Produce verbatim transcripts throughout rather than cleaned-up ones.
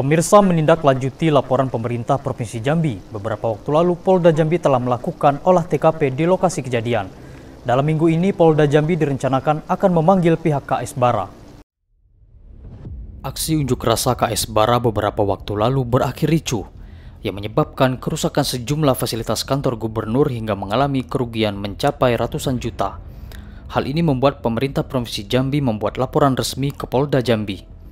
Pemirsa, menindaklanjuti laporan pemerintah Provinsi Jambi. Beberapa waktu lalu, Polda Jambi telah melakukan olah T K P di lokasi kejadian. Dalam minggu ini, Polda Jambi direncanakan akan memanggil pihak K S Bara. Aksi unjuk rasa K S Bara beberapa waktu lalu berakhir ricuh, yang menyebabkan kerusakan sejumlah fasilitas kantor gubernur hingga mengalami kerugian mencapai ratusan juta. Hal ini membuat pemerintah Provinsi Jambi membuat laporan resmi ke Polda Jambi.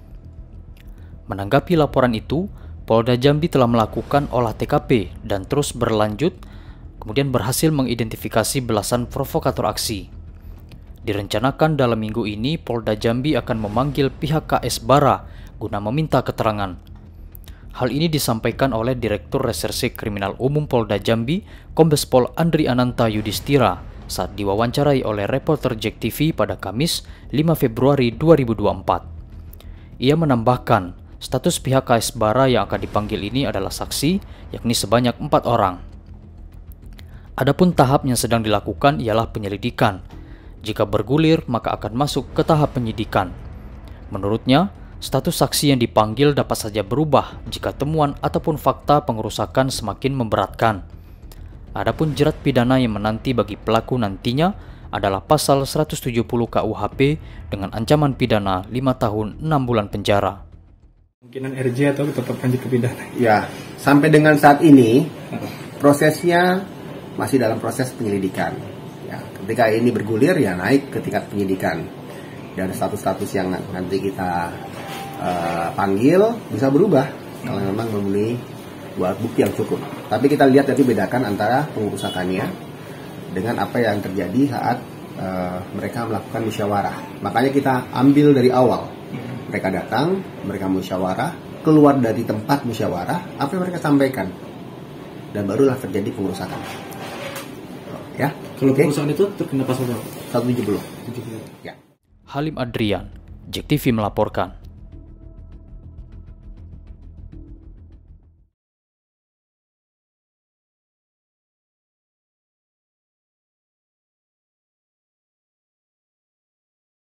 Menanggapi laporan itu, Polda Jambi telah melakukan olah T K P dan terus berlanjut, kemudian berhasil mengidentifikasi belasan provokator aksi. Direncanakan dalam minggu ini, Polda Jambi akan memanggil pihak K S Bara guna meminta keterangan. Hal ini disampaikan oleh Direktur Reserse Kriminal Umum Polda Jambi, Kombes Pol Andri Ananta Yudhistira, saat diwawancarai oleh reporter Jek T V pada Kamis lima Februari dua ribu dua puluh empat. Ia menambahkan, status pihak K S Bara yang akan dipanggil ini adalah saksi, yakni sebanyak empat orang. Adapun tahap yang sedang dilakukan ialah penyelidikan. Jika bergulir, maka akan masuk ke tahap penyidikan. Menurutnya, status saksi yang dipanggil dapat saja berubah jika temuan ataupun fakta pengerusakan semakin memberatkan. Adapun jerat pidana yang menanti bagi pelaku nantinya adalah pasal seratus tujuh puluh K U H P dengan ancaman pidana lima tahun enam bulan penjara. Kemungkinan R J atau tetap lanjut ke pidana? Ya, sampai dengan saat ini prosesnya masih dalam proses penyelidikan. Ya, ketika ini bergulir ya naik ke tingkat penyidikan. Dan status-status yang nanti kita uh, panggil bisa berubah kalau memang memenuhi buat bukti yang cukup. Tapi kita lihat nanti bedakan antara pengurusakannya dengan apa yang terjadi saat uh, mereka melakukan musyawarah. Makanya kita ambil dari awal. Mereka datang, mereka musyawarah, keluar dari tempat musyawarah, apa yang mereka sampaikan, dan barulah terjadi pengurusakan. Ya, kalau okay. Pengurusakan itu terkena pasal seratus tujuh puluh. Ya. Halim Adrian, Jek T V melaporkan.